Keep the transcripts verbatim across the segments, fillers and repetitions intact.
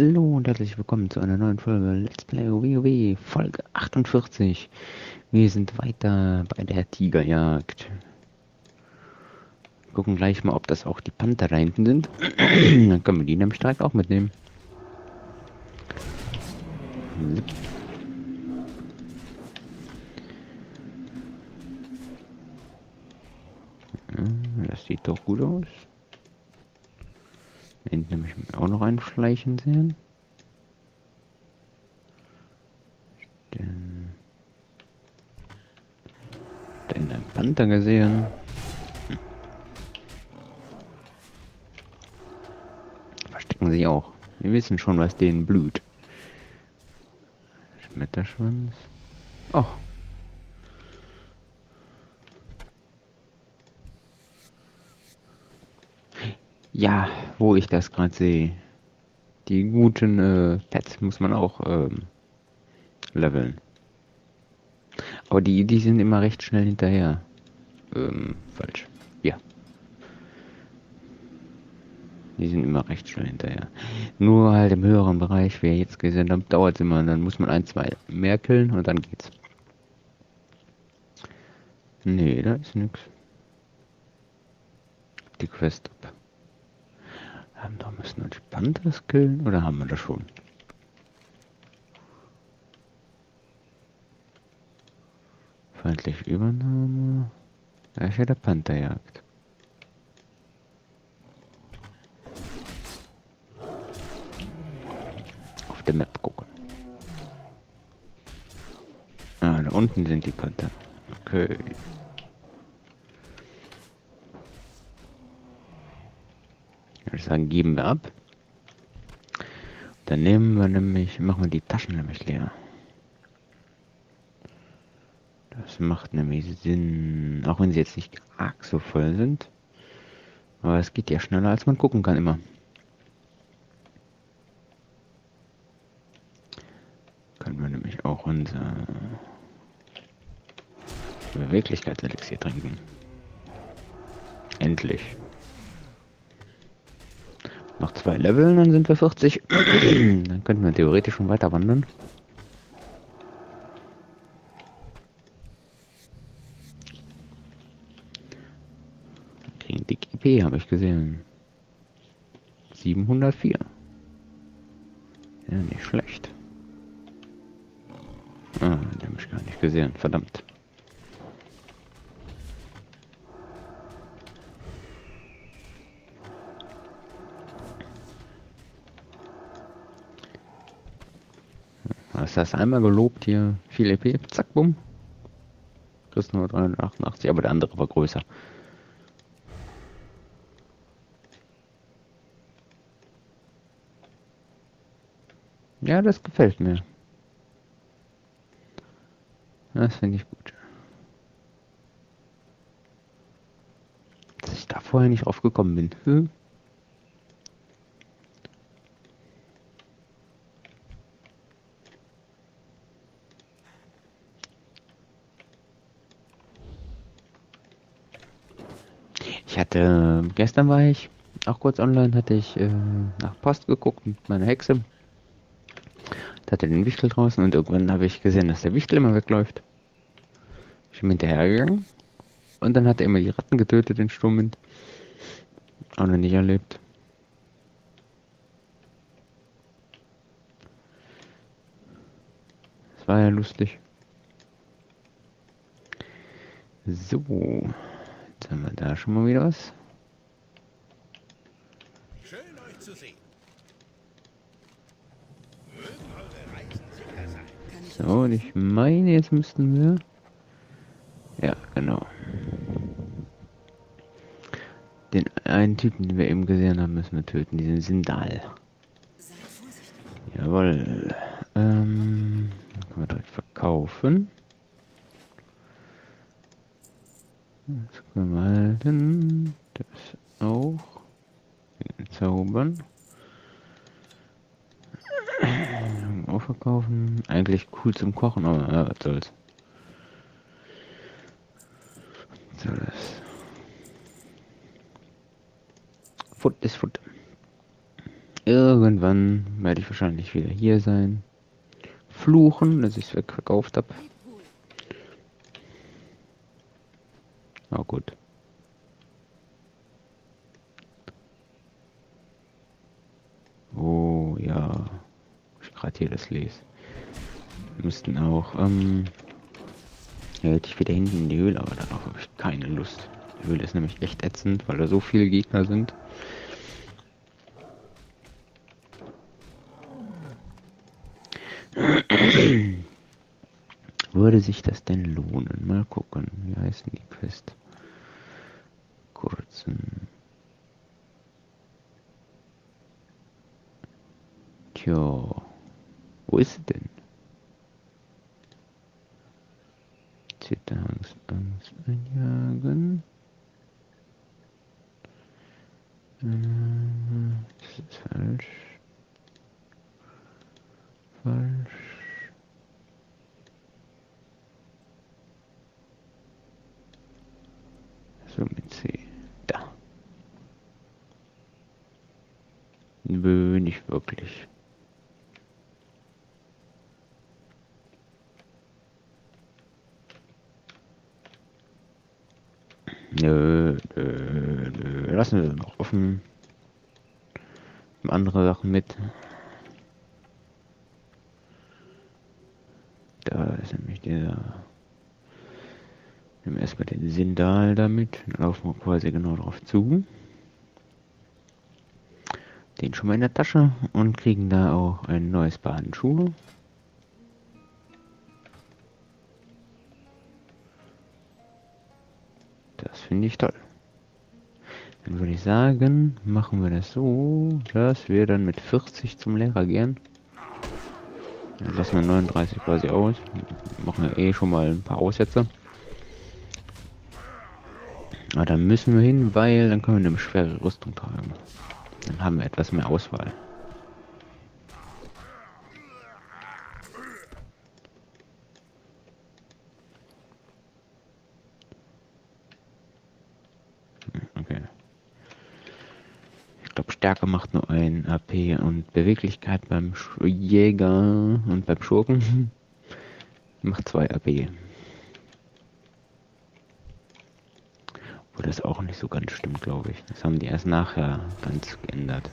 Hallo und herzlich willkommen zu einer neuen Folge Let's Play WoW Folge achtundvierzig. Wir sind weiter bei der Tigerjagd. Gucken gleich mal, ob das auch die Panther da hinten sind. Dann können wir die nämlich direkt auch mitnehmen. Das sieht doch gut aus. Hinten nämlich auch noch ein Schleichen sehen. Dann da in einem Panther gesehen. Hm. Verstecken sie auch. Wir wissen schon, was denen blüht. Schmetterschwanz. Oh. Ja, wo ich das gerade sehe. Die guten äh, Pets muss man auch ähm, leveln. Aber die, die sind immer recht schnell hinterher. Ähm, falsch. Ja. Die sind immer recht schnell hinterher. Nur halt im höheren Bereich, wie ihr jetzt gesehen habt, dauert es immer. Dann muss man ein, zwei mehr killen und dann geht's. Nee, da ist nix. Die Quest ab. Da müssen wir die Panther killen, oder haben wir das schon? Feindliche Übernahme. Da ist ja der Pantherjagd. Auf der Map gucken. Ah, da unten sind die Panther. Okay. Ich würde sagen, geben wir ab. Dann nehmen wir nämlich, machen wir die Taschen nämlich leer. Das macht nämlich Sinn, auch wenn sie jetzt nicht arg so voll sind. Aber es geht ja schneller, als man gucken kann immer. Können wir nämlich auch unser Beweglichkeitselixier trinken. Endlich. Noch zwei Leveln, dann sind wir vierzig. Dann könnten wir theoretisch schon weiter wandern. Kriegen dick E P, habe ich gesehen. siebenhundertvier. Ja, nicht schlecht. Ah, den habe ich gar nicht gesehen, verdammt. Hast du das einmal gelobt hier? Viel E P, zack, bumm. Kriegst nur dreihundertachtundachtzig, aber der andere war größer. Ja, das gefällt mir. Das finde ich gut. Dass ich da vorher nicht drauf gekommen bin. Hm? Ich hatte, gestern war ich auch kurz online, hatte ich äh, nach Post geguckt mit meiner Hexe. Da hatte den Wichtel draußen und irgendwann habe ich gesehen, dass der Wichtel immer wegläuft. Ich bin hinterhergegangen und dann hat er immer die Ratten getötet, den Sturmwind. Auch noch nicht erlebt. Das war ja lustig. So. Jetzt haben wir da schon mal wieder was. Schön euch zu sehen. So, und ich meine, jetzt müssten wir... Ja, genau. Den einen Typen, den wir eben gesehen haben, müssen wir töten. Diesen Sindal. Jawohl. Ähm, können wir direkt verkaufen. Das können wir halten. Das auch. Zaubern. Auch verkaufen. Eigentlich cool zum Kochen, aber ja, was soll's. Was soll das? Foot ist Foot. Irgendwann werde ich wahrscheinlich wieder hier sein. Fluchen, dass ich es verkauft habe. Na gut. Oh ja. Ich gerade hier das lese. Wir müssten auch. Ähm, ja, hätte ich wieder hinten in die Höhle, aber darauf habe ich keine Lust. Die Höhle ist nämlich echt ätzend, weil da so viele Gegner sind. Würde sich das denn lohnen? Mal gucken. Wie heißen die Quest? Kurzen. Tja. Wo ist sie denn? Zitterangst, Angst einjagen. Ähm, das ist falsch. Falsch. So, mit C. Da. Nö, nicht wirklich. Nö, nö, nö. Lassen wir noch offen. Andere Sachen mit. Da ist nämlich der. Nehmen wir erstmal den Sindal damit. Dann laufen wir quasi genau drauf zu. Den schon mal in der Tasche und kriegen da auch ein neues Paar Handschuhe. Das finde ich toll. Dann würde ich sagen, machen wir das so, dass wir dann mit vierzig zum Lehrer gehen. Dann lassen wir neununddreißig quasi aus. Machen wir eh schon mal ein paar Aussätze. Aber dann müssen wir hin, weil dann können wir eine schwere Rüstung tragen. Dann haben wir etwas mehr Auswahl. Okay. Ich glaube, Stärke macht nur ein A P und Beweglichkeit beim Sch- Jäger und beim Schurken macht zwei A P. Das auch nicht so ganz stimmt, glaube ich. Das haben die erst nachher ganz geändert.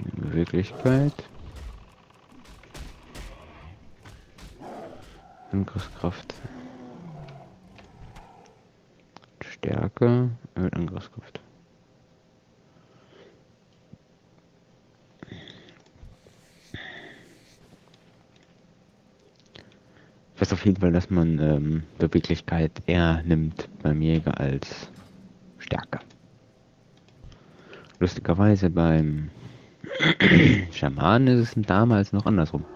In Wirklichkeit. Angriffskraft. Stärke. Erhöht Angriffskraft. Ich weiß auf jeden Fall, dass man ähm, Beweglichkeit eher nimmt beim Jäger als Stärke. Lustigerweise beim Schamanen ist es damals noch andersrum.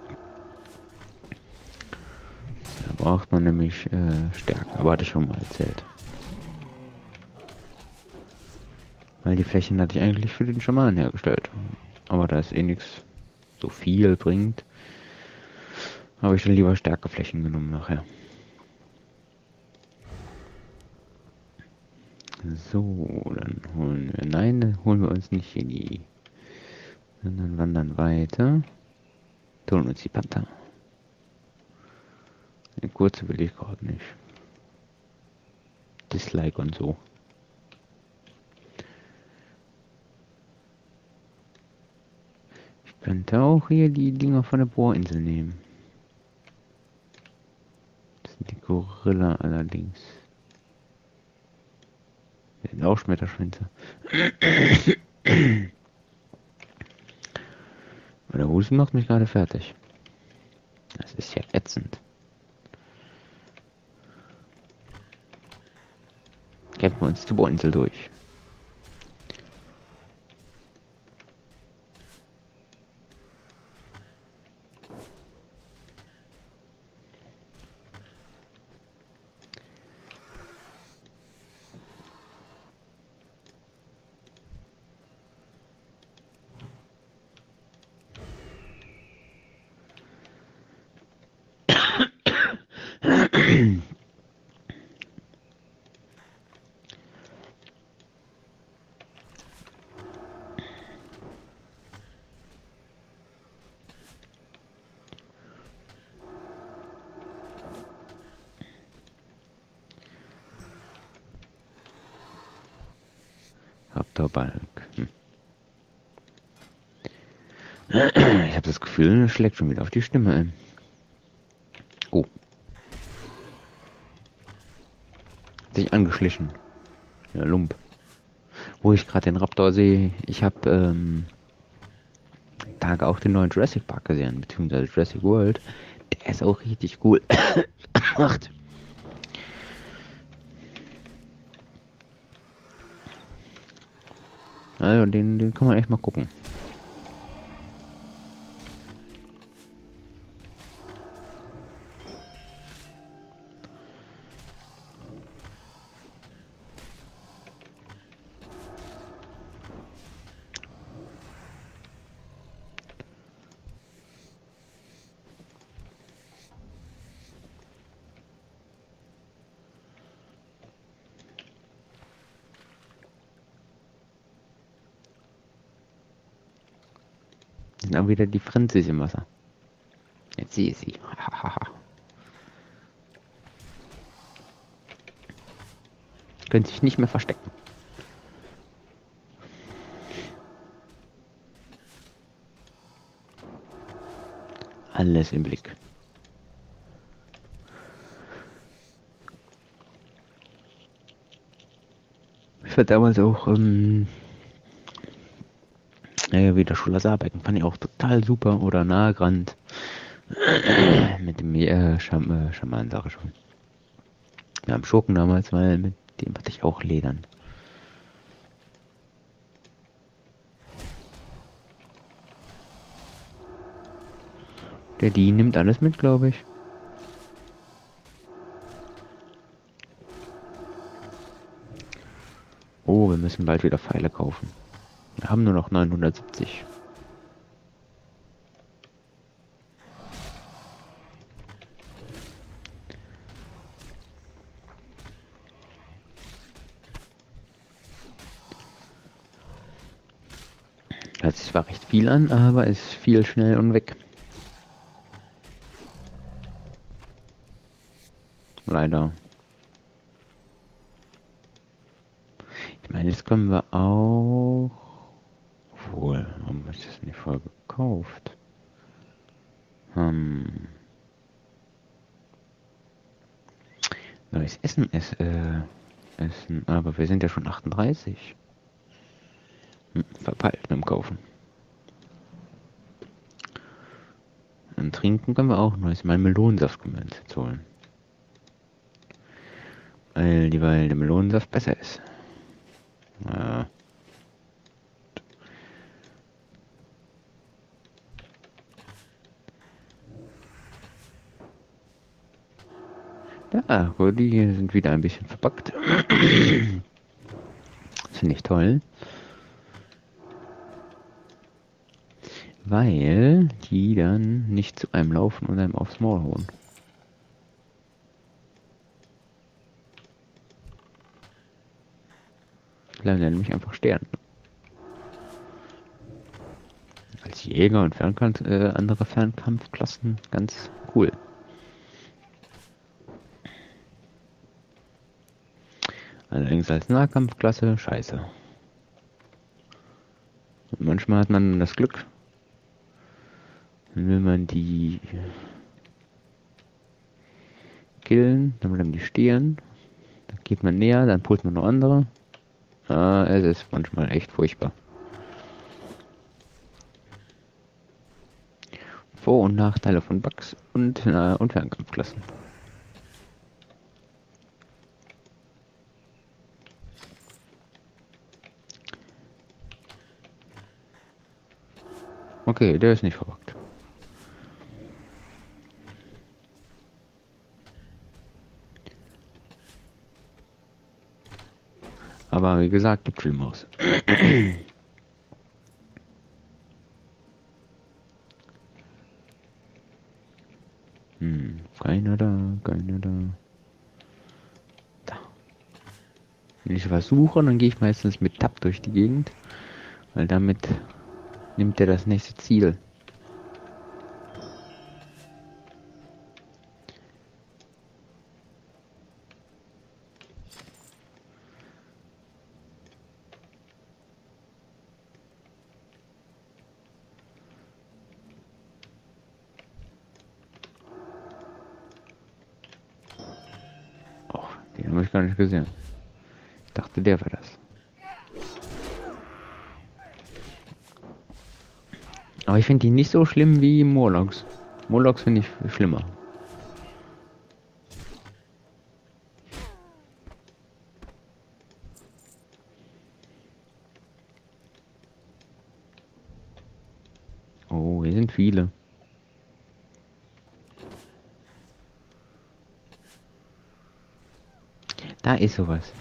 Da braucht man nämlich äh, Stärke, aber hatte ich schon mal erzählt. Weil die Flächen hatte ich eigentlich für den Schamanen hergestellt. Aber da es eh nichts so viel bringt, habe ich dann lieber stärkere Flächen genommen nachher. So, dann holen wir... Nein, dann holen wir uns nicht hier die... Sondern wandern weiter. Holen uns die Panther. Eine kurze will ich gerade nicht. Dislike und so. Ich könnte auch hier die Dinger von der Bohrinsel nehmen. Die Gorilla allerdings. Wir sind auch Schmetterschwänze. Aber der Husten macht mich gerade fertig. Das ist ja ätzend. Kämpfen wir uns zur Bohrinsel durch. Raptorbalg. Hm. Ich habe das Gefühl, es schlägt schon wieder auf die Stimme ein. Oh. Sich angeschlichen. Ja, Lump. Wo ich gerade den Raptor sehe, ich habe ähm, Tag auch den neuen Jurassic Park gesehen, beziehungsweise Jurassic World. Der ist auch richtig cool gemacht. Also den, den kann man echt mal gucken. Auch wieder die Franzis im Wasser. Jetzt sehe ich sie. Können sich nicht mehr verstecken. Alles im Blick. Ich war damals auch ähm Äh, wie der Schuler Saarbecken, fand ich auch total super, oder Nagrand. Mit dem äh, Scham äh, Schaman, sag ich schon. Ja, am Schurken damals, weil mit dem hatte ich auch Ledern. Der die nimmt alles mit, glaube ich. Oh, wir müssen bald wieder Pfeile kaufen. Wir haben nur noch neunhundertsiebzig. Das zwar recht viel an, aber ist viel schnell und weg. Leider. Ich meine, jetzt können wir auch... Obwohl, warum ist das nicht voll gekauft? Hm. Neues Essen, es, äh, Essen, aber wir sind ja schon achtunddreißig. Hm, verpeilt mit dem Kaufen. Und trinken können wir auch neues. Mein Melonensaft können wir uns jetzt holen. Weil, die, weil der Melonensaft besser ist. Äh. Ja, die sind wieder ein bisschen verpackt. Das finde ich toll. Weil die dann nicht zu einem laufen und einem aufs Maul hauen. Bleiben dann nämlich einfach Sterne. Als Jäger und Fernkampf, äh, andere Fernkampfklassen ganz cool. Allerdings als Nahkampfklasse, scheiße. Und manchmal hat man das Glück, dann will man die killen, dann bleiben die stehen, dann geht man näher, dann pullt man noch andere. Ah, es ist manchmal echt furchtbar. Vor- und Nachteile von Bugs und, äh, und Fernkampfklassen. Okay, der ist nicht verpackt. Aber wie gesagt, gibt viel Maus. Hm, keiner da, keiner da. Da. Wenn ich was suche, dann gehe ich meistens mit Tab durch die Gegend. Weil damit... nimmt er das nächste Ziel. ich gar nicht gesehen. Ich dachte, der wäre das. Aber ich finde die nicht so schlimm wie Molochs. Molochs finde ich schlimmer. Oh, hier sind viele. Da ist sowas.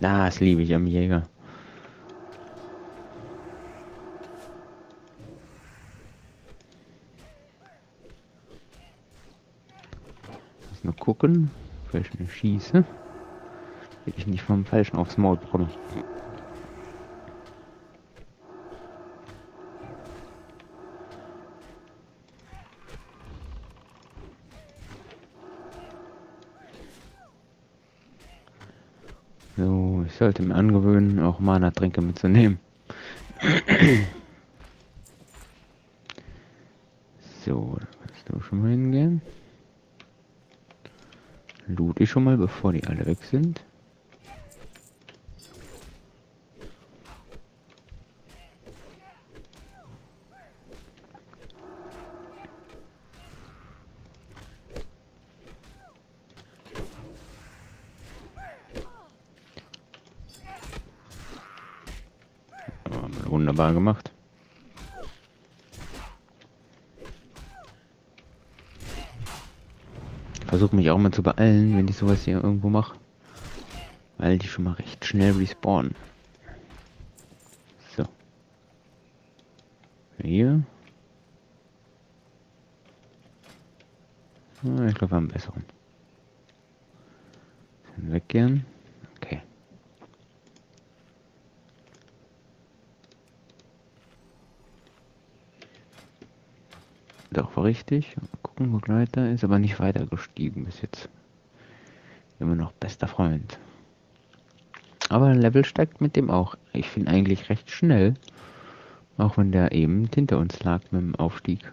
Das liebe ich am Jäger. Muss nur gucken, vielleicht eine schieße, damit ich nicht vom Falschen aufs Maul bekomme. So, ich sollte mir angewöhnen, auch Mana-Tränke mitzunehmen. So, da kannst du schon mal hingehen. Loot ich schon mal, bevor die alle weg sind. Wunderbar gemacht. Versuche mich auch mal zu beeilen, wenn ich sowas hier irgendwo mache, weil die schon mal recht schnell respawnen. So. Hier. Ah, ich glaube, wir haben einen besseren. Dann weggehen. Okay. Doch, war richtig. Mal gucken, wo Gleiter ist, aber nicht weiter gestiegen bis jetzt. Immer noch bester Freund. Aber Level steigt mit dem auch. Ich finde eigentlich recht schnell. Auch wenn der eben hinter uns lag mit dem Aufstieg.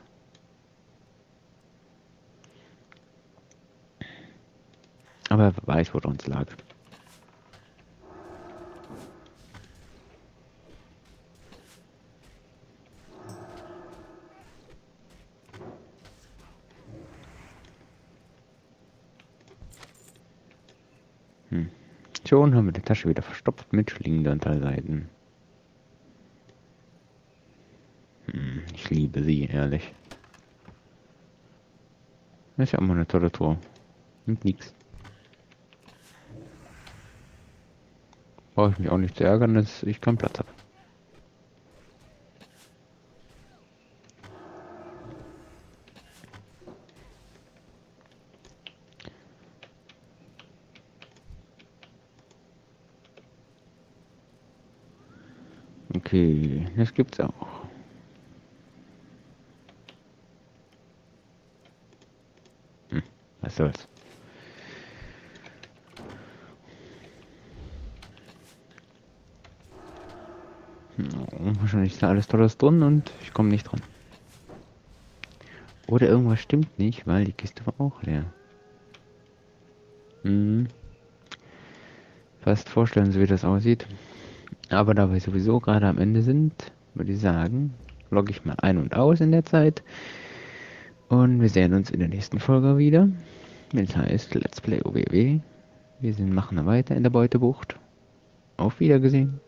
Aber wer weiß, wo der uns lag. Schon haben wir die Tasche wieder verstopft mit Schlingendorntal-Seiten. Hm, ich liebe sie, ehrlich. Das ist ja auch mal eine tolle Tour. Nimmt nichts. Brauche ich mich auch nicht zu ärgern, dass ich keinen Platz habe. Okay, das gibt's auch. Hm, was soll's. Oh, wahrscheinlich ist da alles Tolles drin und ich komme nicht dran. Oder irgendwas stimmt nicht, weil die Kiste war auch leer. Hm. Fast vorstellen Sie, wie das aussieht. Aber da wir sowieso gerade am Ende sind, würde ich sagen, logge ich mal ein und aus in der Zeit. Und wir sehen uns in der nächsten Folge wieder. Das heißt, Let's Play WoW. Wir sind machen weiter in der Beutebucht. Auf Wiedersehen.